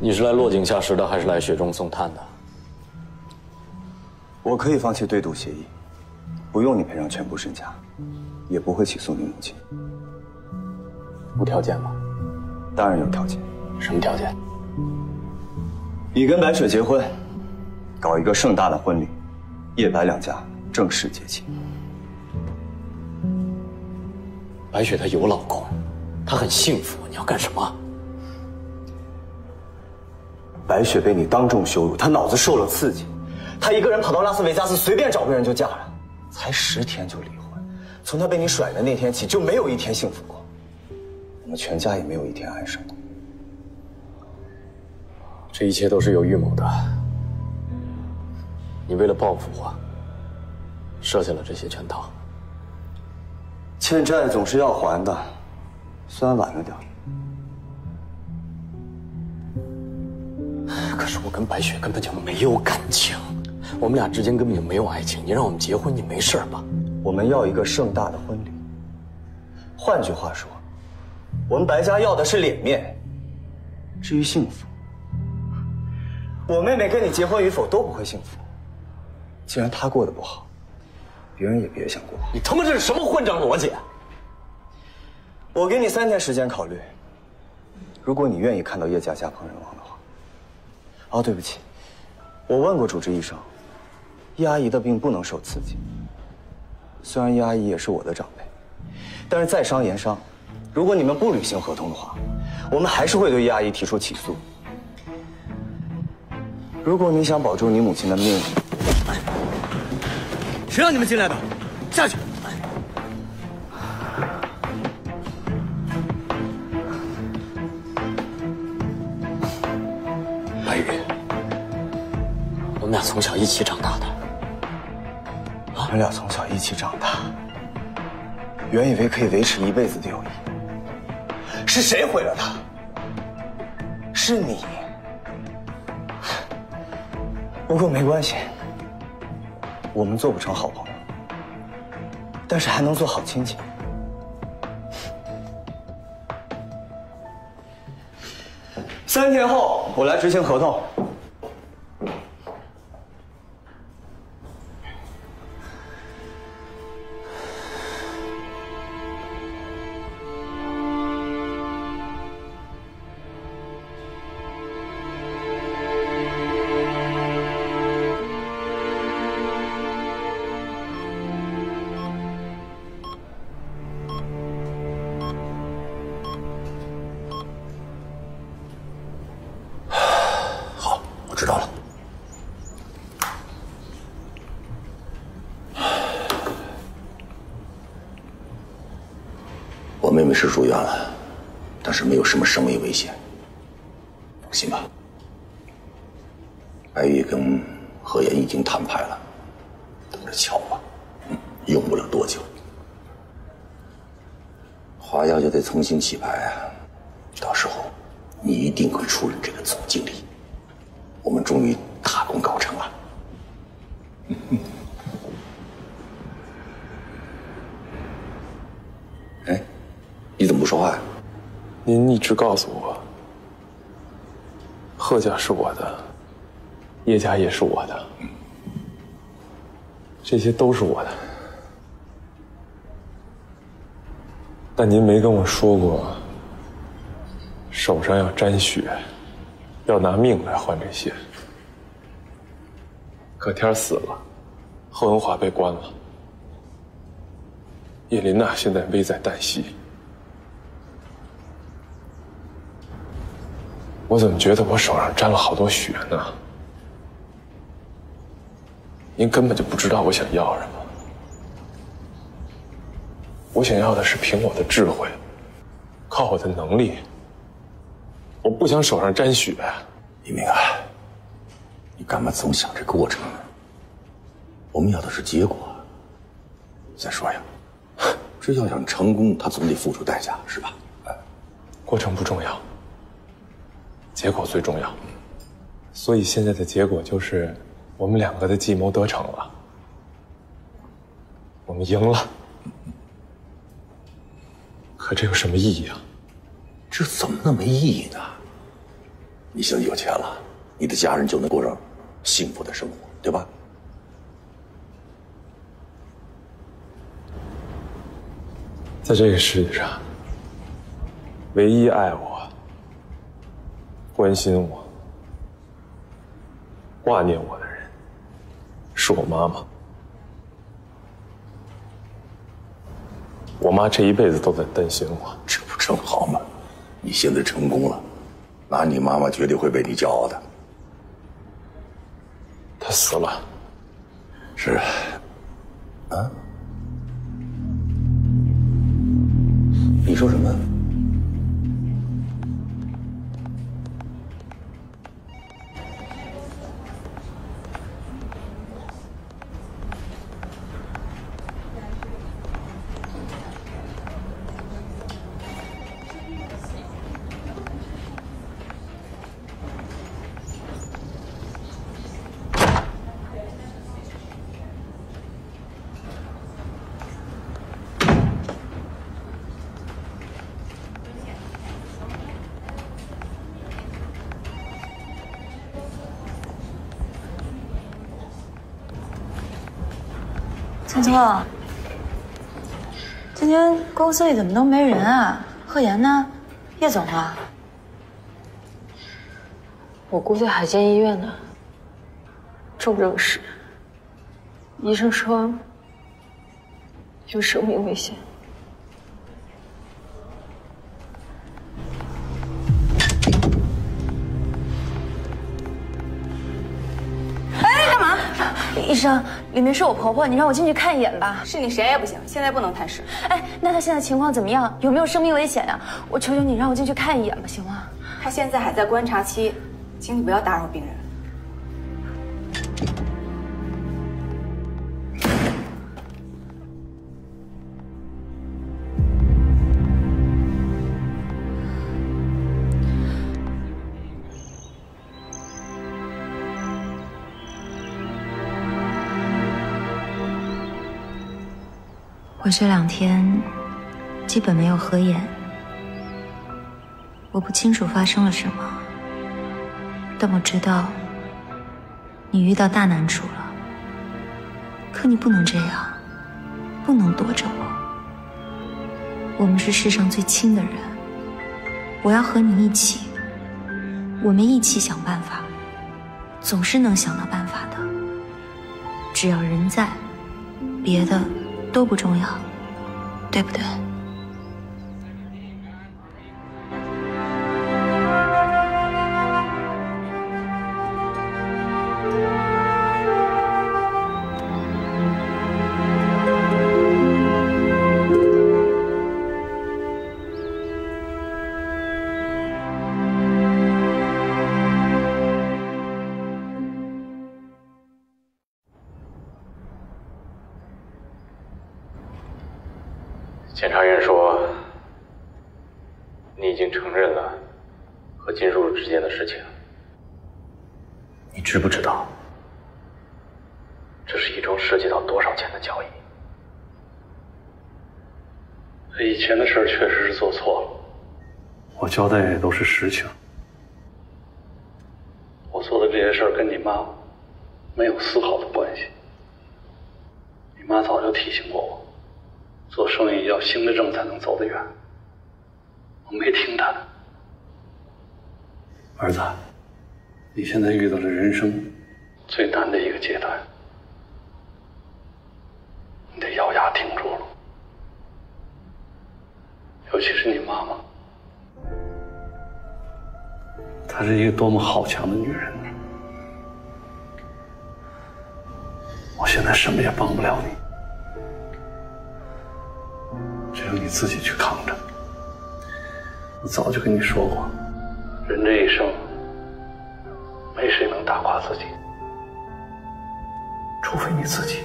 你是来落井下石的，还是来雪中送炭的？我可以放弃对赌协议，不用你赔偿全部身家，也不会起诉你母亲。无条件吗？当然有条件。什么条件？你跟白水结婚，搞一个盛大的婚礼，叶白两家正式结亲。白雪她有老公，她很幸福。你要干什么？ 白雪被你当众羞辱，她脑子受了刺激，她一个人跑到拉斯维加斯，随便找个人就嫁了，才10天就离婚。从她被你甩的那天起，就没有一天幸福过，我们全家也没有一天安生过。这一切都是有预谋的，你为了报复我，设下了这些圈套。欠债总是要还的，虽然晚了点。 可是我跟白雪根本就没有感情，我们俩之间根本就没有爱情。你让我们结婚，你没事吧？我们要一个盛大的婚礼。换句话说，我们白家要的是脸面。至于幸福，我妹妹跟你结婚与否都不会幸福。既然她过得不好，别人也别想过。你他妈这是什么混账逻辑？我给你3天时间考虑。如果你愿意看到叶家家破人亡的话。 哦，对不起，我问过主治医生，叶阿姨的病不能受刺激。虽然叶阿姨也是我的长辈，但是在商言商，如果你们不履行合同的话，我们还是会对叶阿姨提出起诉。如果你想保住你母亲的命，谁让你们进来的？下去。 我们俩从小一起长大的，我们俩从小一起长大，原以为可以维持一辈子的友谊，是谁毁了他？是你。不过没关系，我们做不成好朋友，但是还能做好亲戚。3天后我来执行合同。 妹妹是住院了，但是没有什么生命危险，放心吧。白玉跟何岩已经摊牌了，等着瞧吧，用不了多久，华药就得重新洗牌，到时候你一定会出任这个总经理，我们终于大功告成了。哎。 你怎么不说话呀？您一直告诉我，贺家是我的，叶家也是我的，这些都是我的。但您没跟我说过，手上要沾血，要拿命来换这些。葛天死了，贺文华被关了，叶琳娜现在危在旦夕。 我怎么觉得我手上沾了好多血呢？您根本就不知道我想要什么。我想要的是凭我的智慧，靠我的能力。我不想手上沾血。李明啊，你干嘛总想这过程呢？我们要的是结果。再说呀，这要想成功，他总得付出代价，是吧？过程不重要。 结果最重要，所以现在的结果就是我们两个的计谋得逞了，我们赢了。可这有什么意义啊？这怎么能没意义呢？你现在有钱了，你的家人就能过上幸福的生活，对吧？在这个世界上，唯一爱我、关心我、挂念我的人，是我妈妈。我妈这一辈子都在担心我，这不正好吗？你现在成功了，那你妈妈绝对会为你骄傲的。她死了。是。啊？你说什么？青青，今天公司里怎么都没人啊？贺岩呢？叶总啊？我姑在海淀医院呢，重症室。医生说有生命危险。哎，干嘛？医生。 里面是我婆婆，你让我进去看一眼吧。是你谁也不行，现在不能探视。哎，那她现在情况怎么样？有没有生命危险呀？我求求你，让我进去看一眼吧，行吗？她现在还在观察期，请你不要打扰病人。我这两天基本没有合眼，我不清楚发生了什么，但我知道你遇到大难处了。可你不能这样，不能躲着我。我们是世上最亲的人，我要和你一起，我们一起想办法，总是能想到办法的。只要人在，别的 都不重要，对不对？检察院说，你已经承认了和金叔叔之间的事情。你知不知道，这是一桩涉及到多少钱的交易？这以前的事确实是做错了，我交代的也都是实情。我做的这些事儿跟你妈没有丝毫的关系。你妈早就提醒过我， 做生意要行得正才能走得远，我没听他的。儿子，你现在遇到了人生最难的一个阶段，你得咬牙挺住了。尤其是你妈妈，她是一个多么好强的女人啊！我现在什么也帮不了你， 只有你自己去扛着。我早就跟你说过，人这一生，没谁能打垮自己，除非你自己。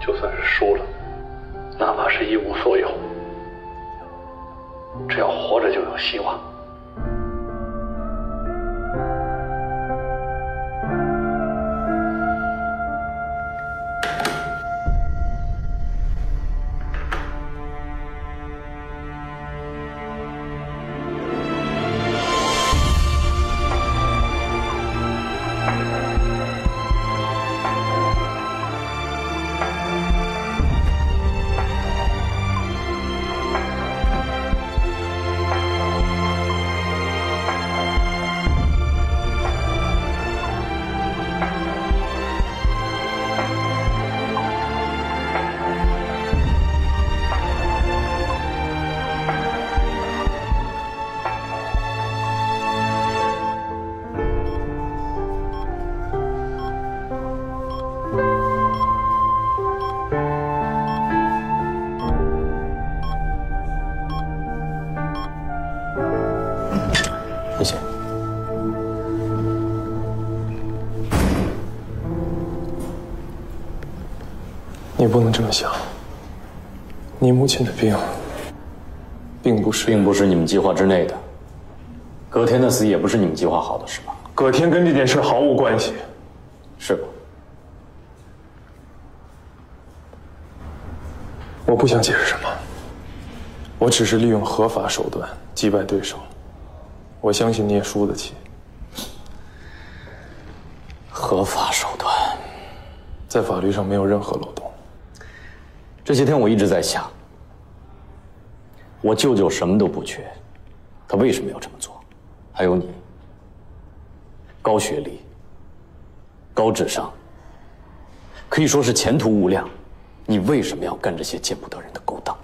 就算是输了，哪怕是一无所有，只要活着就有希望。谢谢。你不能这么想。你母亲的病，并不是你们计划之内的。葛天的死也不是你们计划好的，是吧？葛天跟这件事毫无关系，是吧？我不想解释什么，我只是利用合法手段击败对手。 我相信你也输得起。合法手段，在法律上没有任何漏洞。这些天我一直在想，我舅舅什么都不缺，他为什么要这么做？还有你，高学历、高智商，可以说是前途无量，你为什么要干这些见不得人的勾当？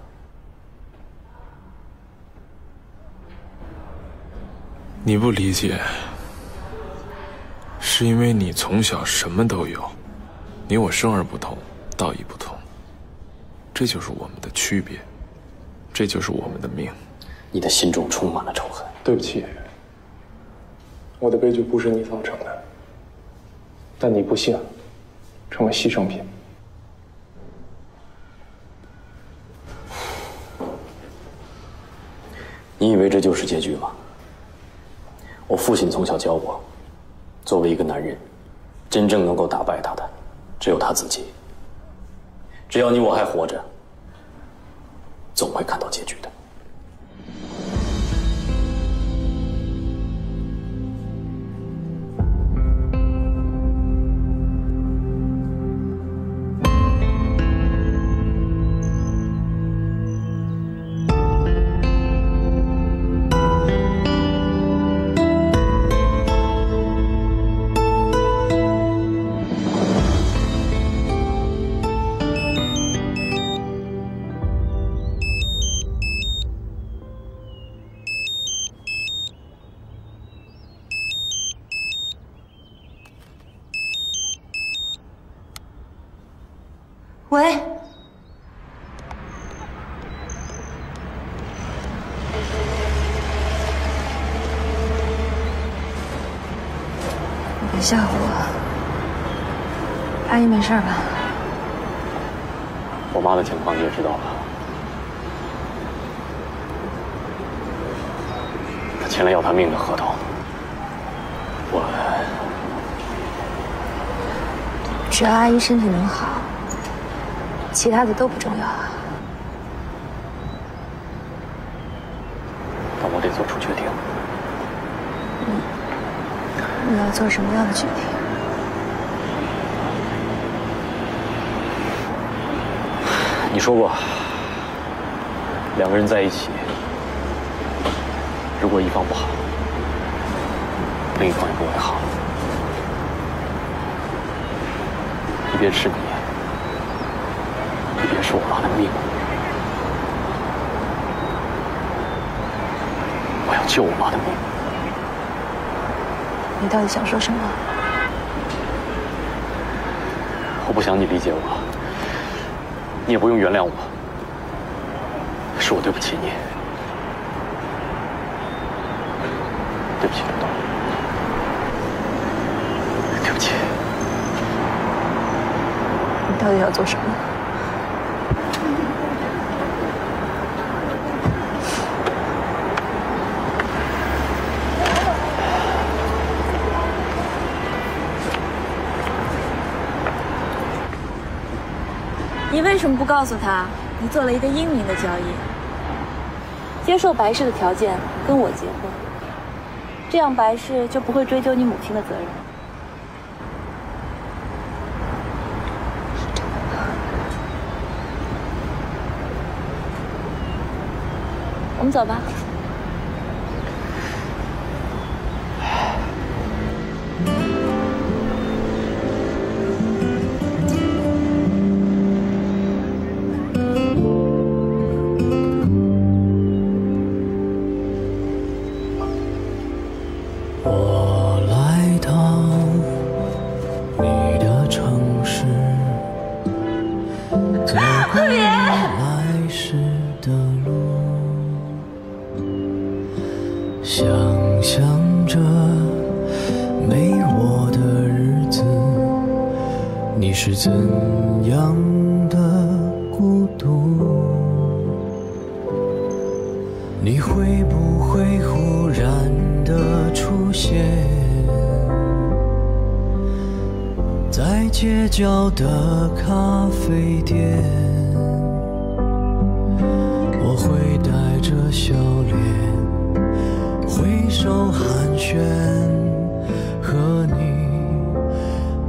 你不理解，是因为你从小什么都有，你我生而不同，道义不同，这就是我们的区别，这就是我们的命。你的心中充满了仇恨。对不起，我的悲剧不是你造成的，但你不幸成为牺牲品。你以为这就是结局吗？ 我父亲从小教我，作为一个男人，真正能够打败他的，只有他自己。只要你我还活着，总会看到结局的。喂，你别吓唬我，阿姨没事吧？我妈的情况你也知道了，她签了要她命的合同，我只要阿姨身体能好。 其他的都不重要啊，但我得做出决定。你要做什么样的决定？你说过，两个人在一起，如果一方不好，另一方也不会好。一边是你。 是我妈的命，我要救我妈的命。你到底想说什么？我不想你理解我，你也不用原谅我，是我对不起你，对不起，东东，对不起。你到底要做什么？ 你为什么不告诉他，你做了一个英明的交易，接受白氏的条件跟我结婚，这样白氏就不会追究你母亲的责任。是真的吗？我们走吧。 想。想着没我的日子，你是怎样的孤独？你会不会忽然的出现在街角的咖啡店？我会带着笑脸，挥手寒暄，和你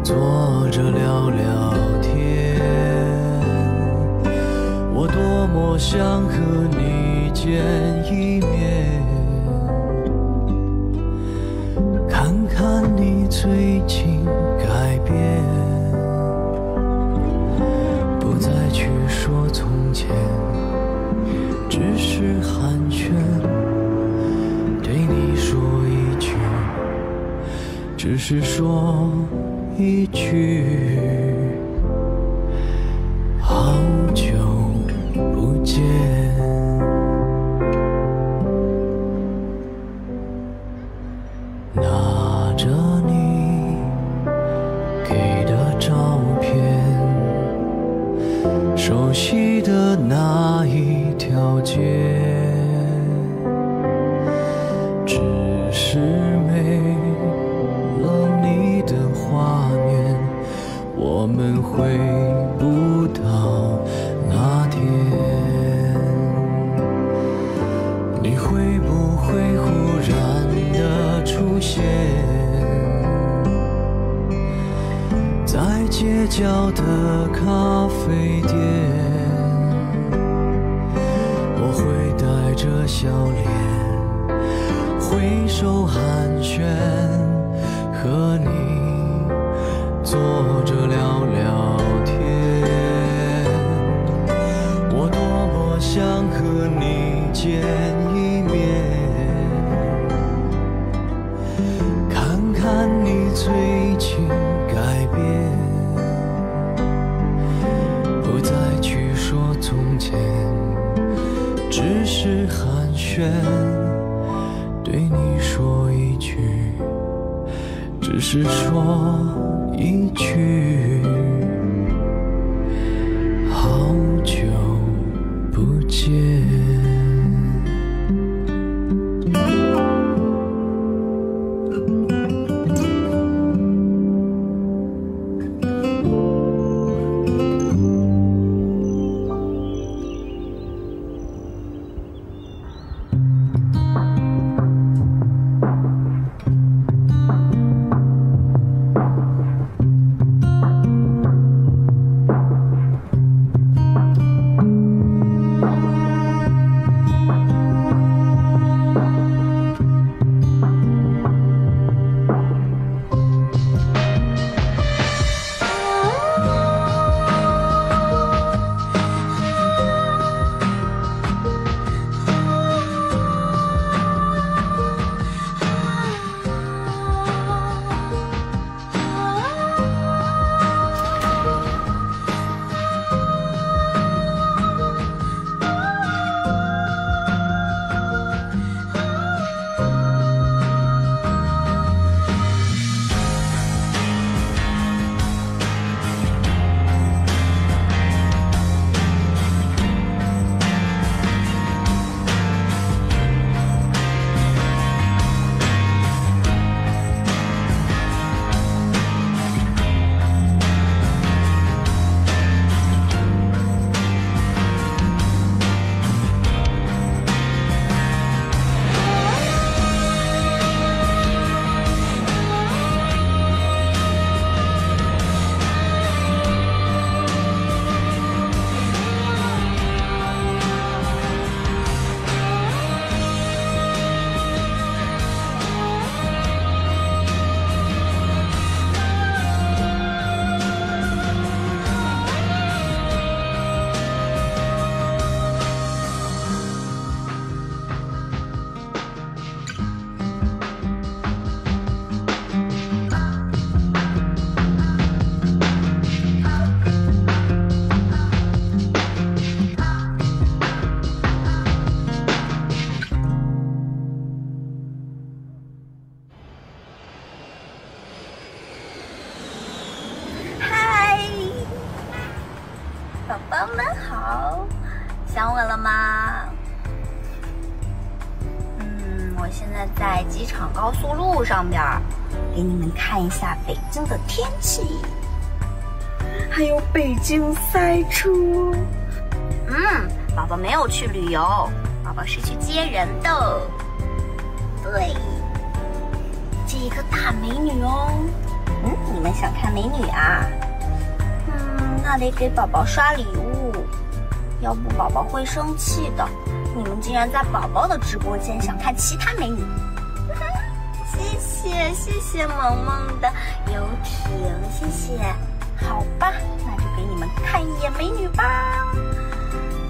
坐着聊聊天。我多么想和你见一面，看看你最近改变，不再去说从前，只是寒暄，对你说一句，只是说一句，好久不见。拿着你给的照片，熟悉的那一条街，只是没了你的画面，我们回不到那天。你会不会忽然的出现在街角的咖啡店？我会带着笑脸，挥手寒暄，和你坐着聊聊天。我多么想和你见一面，看看你最近改变，不再去说从前，只是寒暄，对你说一句，只是说一句，好久不见。了吗？我现在在机场高速路上边，给你们看一下北京的天气，还有北京塞车。宝宝没有去旅游，宝宝是去接人的。对，接一个大美女哦。你们想看美女啊？那得给宝宝刷礼物，要不宝宝会生气的。你们竟然在宝宝的直播间想看其他美女，谢谢萌萌的游艇，谢谢。好吧，那就给你们看一眼美女吧。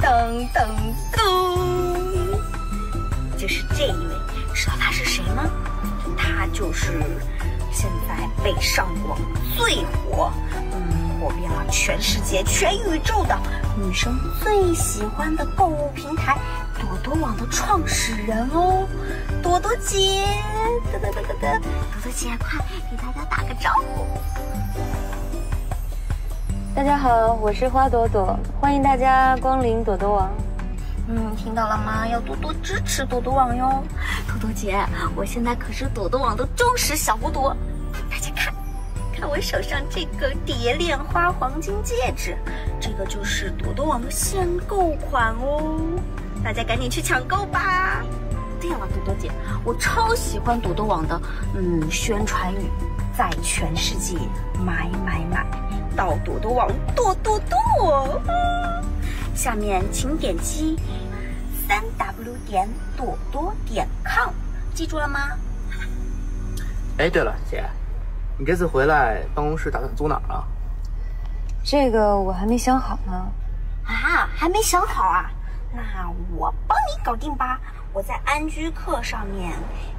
噔噔噔，就是这一位，知道她是谁吗？她就是现在北上广最火，火遍了全世界、全宇宙的女生最喜欢的购物平台。朵朵网的创始人哦，朵朵姐，朵朵姐，快给大家打个招呼。大家好，我是花朵朵，欢迎大家光临朵朵网。听到了吗？要多多支持朵朵网哟。朵朵姐，我现在可是朵朵网的忠实小朵朵。大家看看我手上这个蝶恋花黄金戒指，这个就是朵朵网的限购款哦。大家赶紧去抢购吧！对了，朵朵姐，我超喜欢朵朵网的宣传语，在全世界买买买，到朵朵网剁剁剁！下面请点击3w.朵朵.com， 记住了吗？哎，对了，姐，你这次回来办公室打算租哪儿啊？这个我还没想好呢。啊，还没想好啊？那我帮你搞定吧，我在安居客上面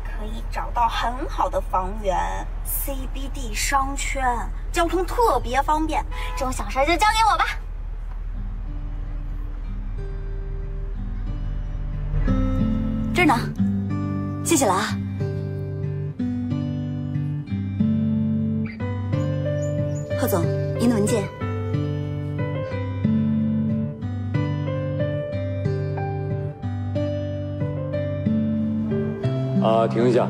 可以找到很好的房源 ，CBD 商圈，交通特别方便，这种小事就交给我吧。这儿呢，谢谢了啊。贺总，您的文件。啊，停一下！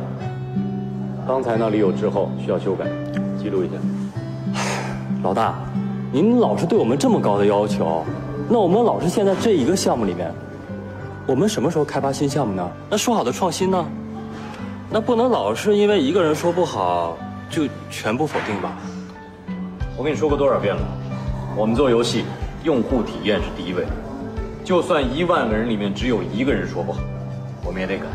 刚才那里有滞后，需要修改，记录一下。老大，您老是对我们这么高的要求，那我们老是陷在这一个项目里面，我们什么时候开发新项目呢？那说好的创新呢？那不能老是因为一个人说不好就全部否定吧？我跟你说过多少遍了，我们做游戏，用户体验是第一位，就算1万个人里面只有1个人说不好，我们也得改。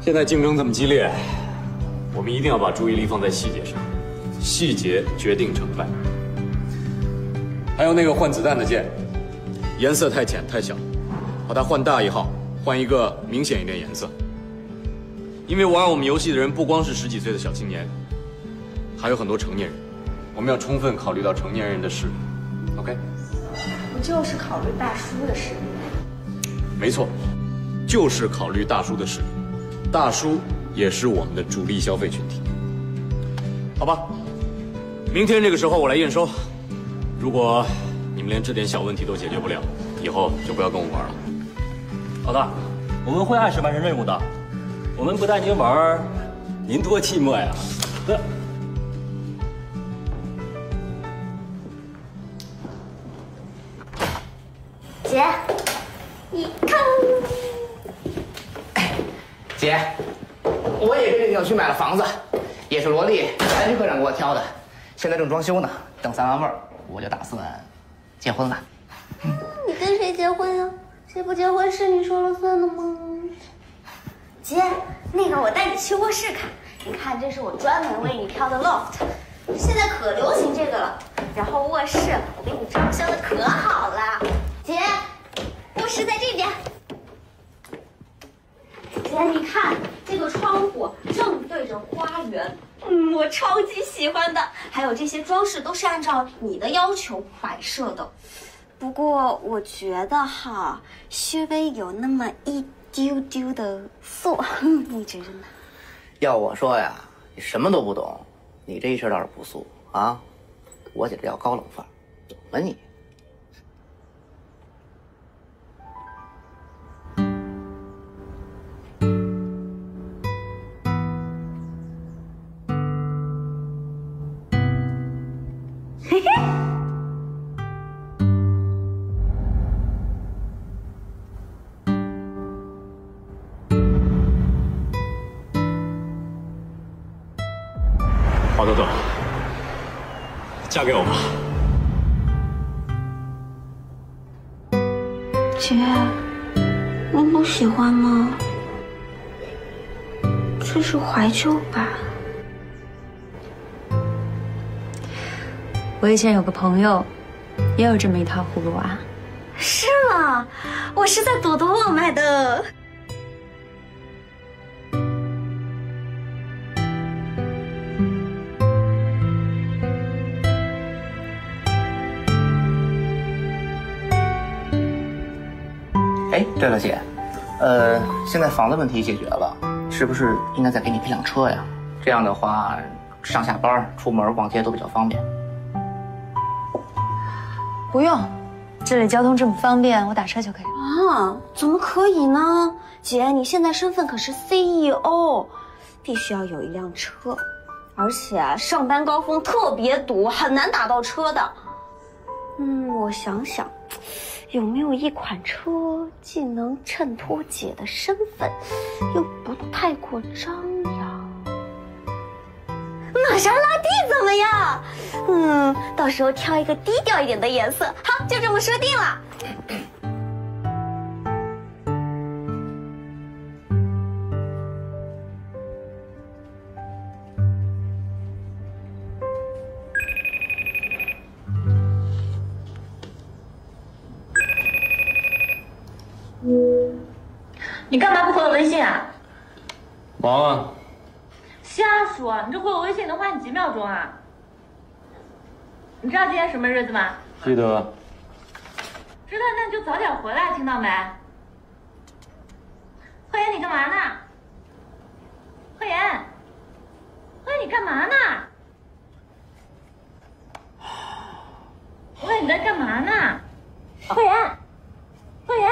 现在竞争这么激烈，我们一定要把注意力放在细节上，细节决定成败。还有那个换子弹的键，颜色太浅太小，把它换大一号，换一个明显一点颜色。因为玩我们游戏的人不光是10几岁的小青年，还有很多成年人，我们要充分考虑到成年人的事。OK？ 不就是考虑大叔的事？没错，就是考虑大叔的事。大叔也是我们的主力消费群体，好吧，明天这个时候我来验收。如果你们连这点小问题都解决不了，以后就不要跟我玩了。老大，我们会按时完成任务的。我们不带您玩，您多寂寞呀！对。姐，你看。姐，我也跟你扭去买了房子，也是罗莉、安居科长给我挑的，现在正装修呢，等3万味儿，我就打算结婚了。你跟谁结婚呀？谁不结婚是你说了算的吗？姐，我带你去卧室看，你看这是我专门为你挑的 loft， 现在可流行这个了。然后卧室我给你装修的可好了，姐，卧室在这边。姐，你看这个窗户正对着花园，我超级喜欢的。还有这些装饰都是按照你的要求摆设的，不过我觉得哈，稍微有那么一丢丢的素，你觉得呢？要我说呀，你什么都不懂，你这一身倒是不素啊。我姐这叫高冷范儿，懂了你。华朵朵，嫁给我吧。姐，你不喜欢吗？这是怀旧吧。我以前有个朋友，也有这么一套葫芦娃、啊。是吗？我是在朵朵网买的。 哎，对了，姐，现在房子问题解决了，是不是应该再给你配辆车呀？这样的话，上下班、出门、逛街都比较方便。不用，这里交通这么方便，我打车就可以。啊，怎么可以呢？姐，你现在身份可是 CEO， 必须要有一辆车，而且上班高峰特别堵，很难打到车的。嗯，我想想。 有没有一款车既能衬托姐的身份，又不太过张扬？玛莎拉蒂怎么样？嗯，到时候挑一个低调一点的颜色。好，就这么说定了。你干嘛不回我微信啊？忙啊！瞎说！你这回我微信能花你几秒钟啊？你知道今天什么日子吗？记得。知道那你就早点回来，听到没？慧妍，你干嘛呢？慧妍，慧妍，你干嘛呢？慧妍，你在干嘛呢？慧妍，慧妍。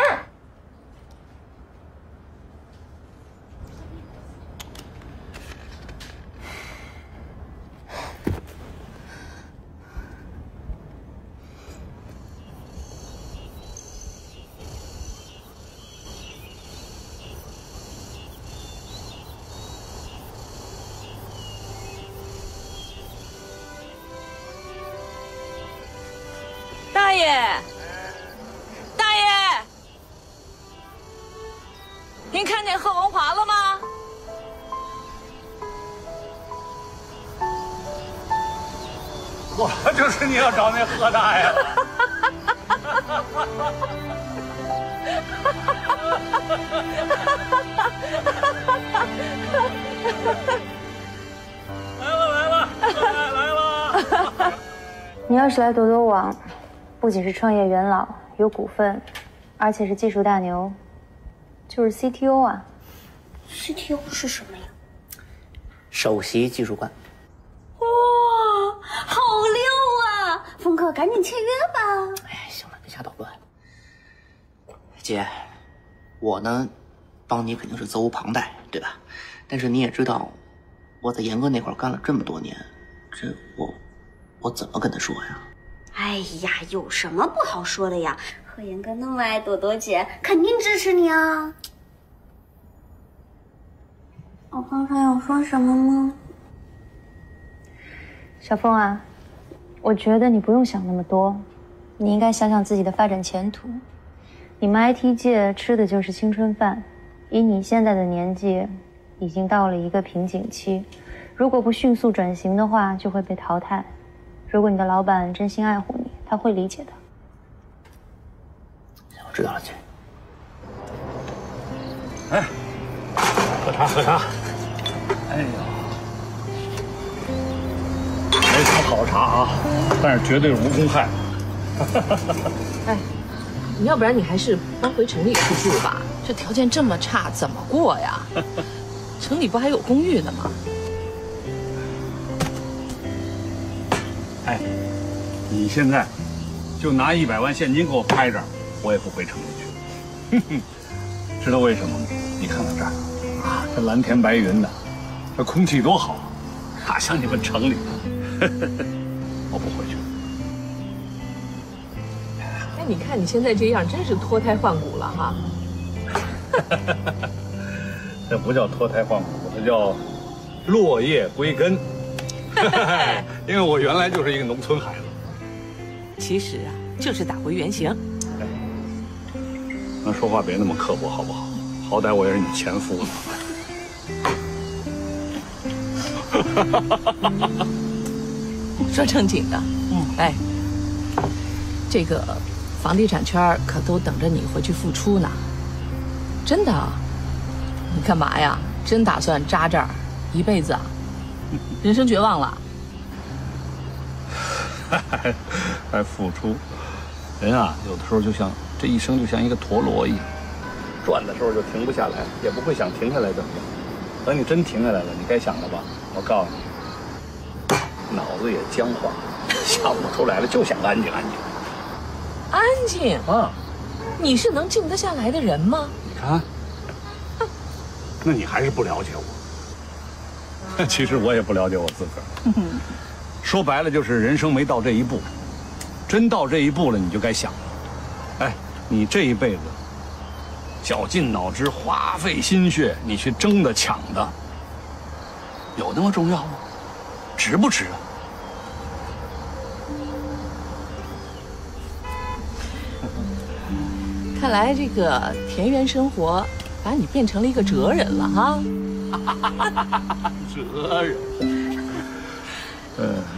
大爷，大爷，您看见贺文华了吗？我就是你要找那贺大爷。来了来了来了！你要是来朵朵网。 不仅是创业元老，有股份，而且是技术大牛，就是 CTO 啊。CTO 是什么呀？首席技术官。哇，好溜啊！峰哥，赶紧签约吧。哎，行了，别瞎捣乱。姐，我呢，帮你肯定是责无旁贷，对吧？但是你也知道，我在严哥那块干了这么多年，这我怎么跟他说呀？ 哎呀，有什么不好说的呀？贺岩哥那么爱朵朵姐，肯定支持你啊！我刚才有说什么吗？小峰啊，我觉得你不用想那么多，你应该想想自己的发展前途。你们 IT 界吃的就是青春饭，以你现在的年纪，已经到了一个瓶颈期，如果不迅速转型的话，就会被淘汰。 如果你的老板真心爱护你，他会理解的。我知道了，姐。哎，喝茶喝茶。哎呦，没什么好茶啊，但是绝对无公害。哎，你要不然你还是搬回城里去住吧，这条件这么差，怎么过呀？城里不还有公寓呢吗？ 哎，你现在就拿100万现金给我拍着，我也不回城里去。哼哼，知道为什么吗？你看看这儿，啊，这蓝天白云的，这空气多好，哪像你们城里？呵呵呵，我不回去。哎，你看你现在这样，真是脱胎换骨了哈。这不叫脱胎换骨，这叫落叶归根。因为我原来就是一个农村孩子。其实啊，就是打回原形。那说话别那么刻薄，好不好？好歹我也是你前夫呢。说正经的，哎，这个房地产圈可都等着你回去复出呢。真的？你干嘛呀？真打算扎这儿一辈子啊？人生绝望了？还复出？人啊，有的时候就像这一生就像一个陀螺一样，转的时候就停不下来，也不会想停下来怎么样。等你真停下来了，你该想了吧？我告诉你，脑子也僵化，想不出来了，就想安静安静。安静啊！你是能静得下来的人吗？你看，那你还是不了解我。其实我也不了解我自个儿。说白了就是人生没到这一步，真到这一步了，你就该想了。哎，你这一辈子。 绞尽脑汁，花费心血，你去争的、抢的，有那么重要吗？值不值啊？看来这个田园生活把你变成了一个哲人了哈。哲人。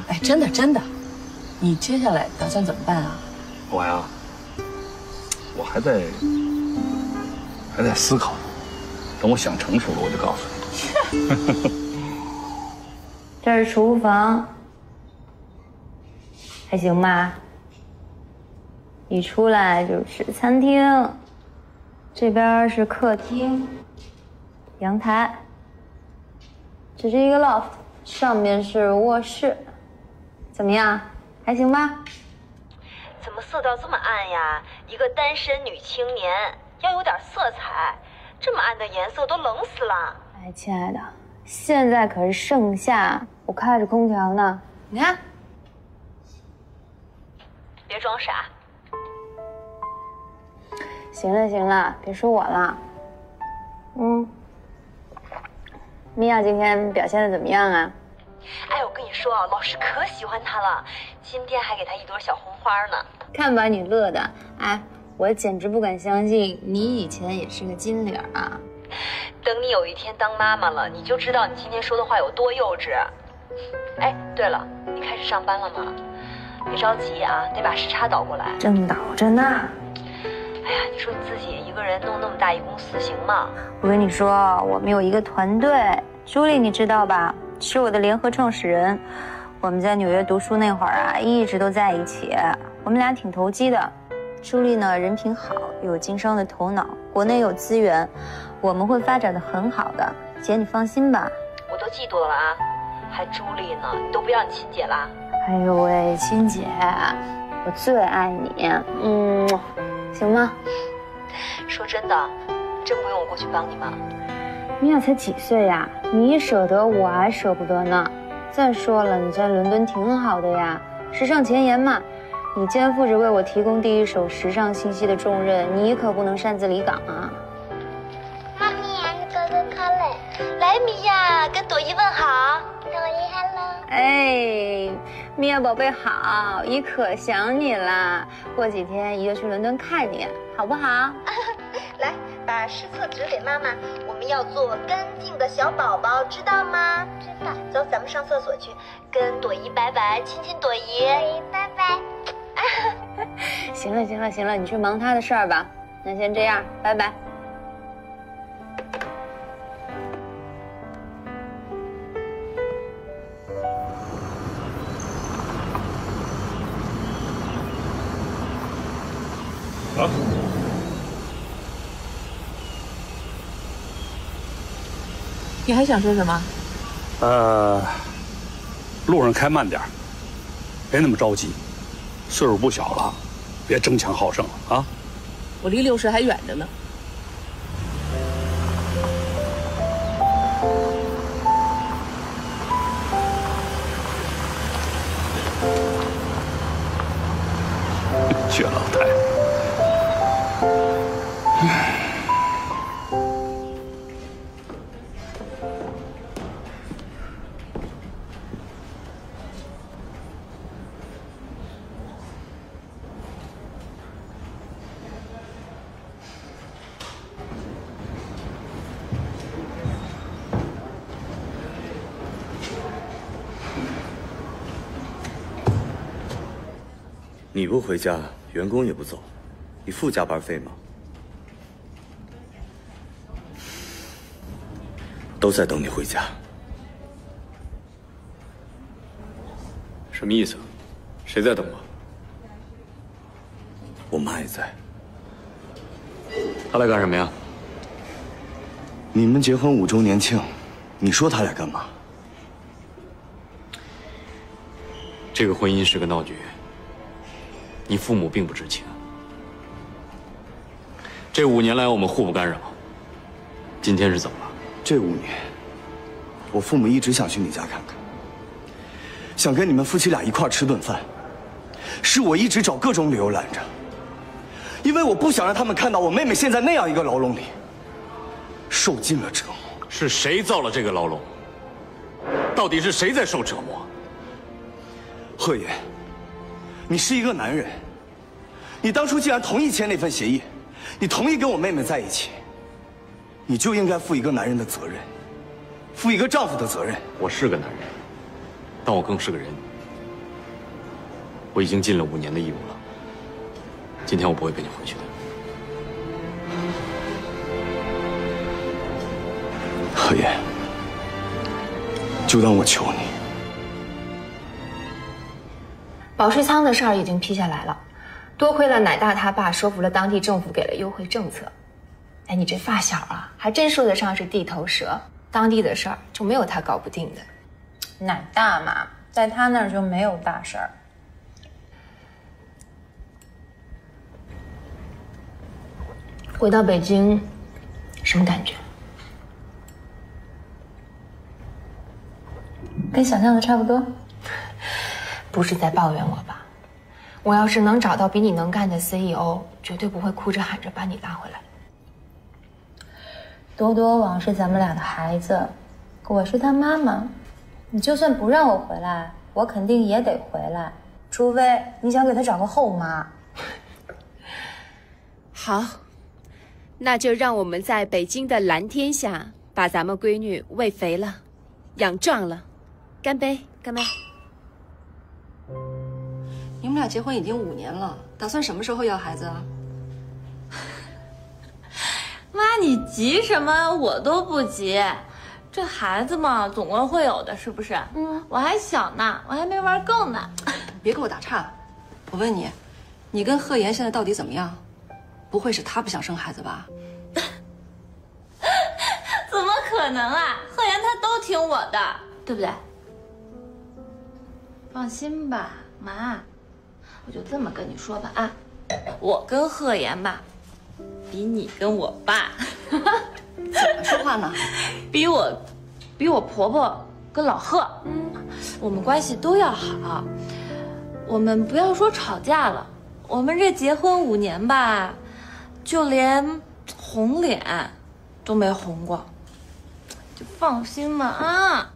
哎，真的真的，你接下来打算怎么办啊？我呀，我还在思考，等我想成熟了，我就告诉你。这是厨房，还行吧。一出来就是餐厅，这边是客厅，阳台。这是一个 loft， 上面是卧室。怎么样？还行吧？怎么色调这么暗呀？一个单身女青年。 要有点色彩，这么暗的颜色都冷死了。哎，亲爱的，现在可是盛夏，我开着空调呢。你看，别装傻。行了行了，别说我了。米娅今天表现的怎么样啊？哎，我跟你说啊，老师可喜欢她了，今天还给她一朵小红花呢。看把你乐的，哎。 我简直不敢相信，你以前也是个金领啊！等你有一天当妈妈了，你就知道你今天说的话有多幼稚。哎，对了，你开始上班了吗？别着急啊，得把时差倒过来。正倒着呢。哎呀，你说你自己一个人弄那么大一公司行吗？我跟你说，我们有一个团队，朱莉你知道吧？是我的联合创始人。我们在纽约读书那会儿啊，一直都在一起，我们俩挺投机的。 朱莉呢，人品好，有经商的头脑，国内有资源，我们会发展的很好的。姐，你放心吧。我都嫉妒了啊，还朱莉呢，你都不要你亲姐啦？哎呦喂，亲姐，我最爱你，行吗？说真的，真不用我过去帮你忙。米娅才几岁呀？你舍得我还舍不得呢。再说了，你在伦敦挺好的呀，时尚前沿嘛。 你肩负着为我提供第一手时尚信息的重任，你可不能擅自离岗啊！妈咪，哥哥看嘞，来米娅，跟朵颐问好。朵颐 ，hello。哎，米娅宝贝好，姨可想你了。过几天姨就去伦敦看你，好不好？来，把实测纸给妈妈，我们要做干净的小宝宝，知道吗？知道。走，咱们上厕所去，跟朵颐拜拜，亲亲朵颐。朵颐拜拜。 行了行了行了，你去忙他的事儿吧。那先这样，拜拜。啊？你还想说什么？路上开慢点儿，别那么着急。 岁数不小了，别争强好胜了啊！我离60还远着呢。倔老太太。你不回家，员工也不走，你付加班费吗？都在等你回家。什么意思？谁在等我？我妈也在。她来干什么呀？你们结婚5周年庆，你说她来干嘛？ 这个婚姻是个闹剧，你父母并不知情。这5年来我们互不干扰，今天是怎么了？这5年，我父母一直想去你家看看，想跟你们夫妻俩一块吃顿饭，是我一直找各种理由拦着，因为我不想让他们看到我妹妹现在那样一个牢笼里，受尽了折磨。是谁造了这个牢笼？到底是谁在受折磨？ 贺爷，你是一个男人，你当初既然同意签那份协议，你同意跟我妹妹在一起，你就应该负一个男人的责任，负一个丈夫的责任。我是个男人，但我更是个人。我已经尽了5年的义务了，今天我不会跟你回去的。贺爷，就当我求你。 保税仓的事儿已经批下来了，多亏了奶大他爸说服了当地政府，给了优惠政策。哎，你这发小啊，还真说得上是地头蛇，当地的事儿就没有他搞不定的。奶大嘛，在他那儿就没有大事儿。回到北京，什么感觉？跟想象的差不多。 不是在抱怨我吧？我要是能找到比你能干的 CEO， 绝对不会哭着喊着把你拉回来。多多王是咱们俩的孩子，我是他妈妈。你就算不让我回来，我肯定也得回来，除非你想给他找个后妈。好，那就让我们在北京的蓝天下把咱们闺女喂肥了，养壮了。干杯，干杯！ 你们俩结婚已经5年了，打算什么时候要孩子啊？妈，你急什么？我都不急，这孩子嘛，总归会有的，是不是？嗯，我还小呢，我还没玩够呢。别给我打岔，我问你，你跟贺岩现在到底怎么样？不会是他不想生孩子吧？怎么可能啊！贺岩他都听我的，对不对？放心吧，妈。 我就这么跟你说吧啊，我跟贺岩吧，比你跟我爸怎么说话呢？比我婆婆跟老贺，我们关系都要好。我们不要说吵架了，我们这结婚5年吧，就连红脸都没红过，就放心吧啊。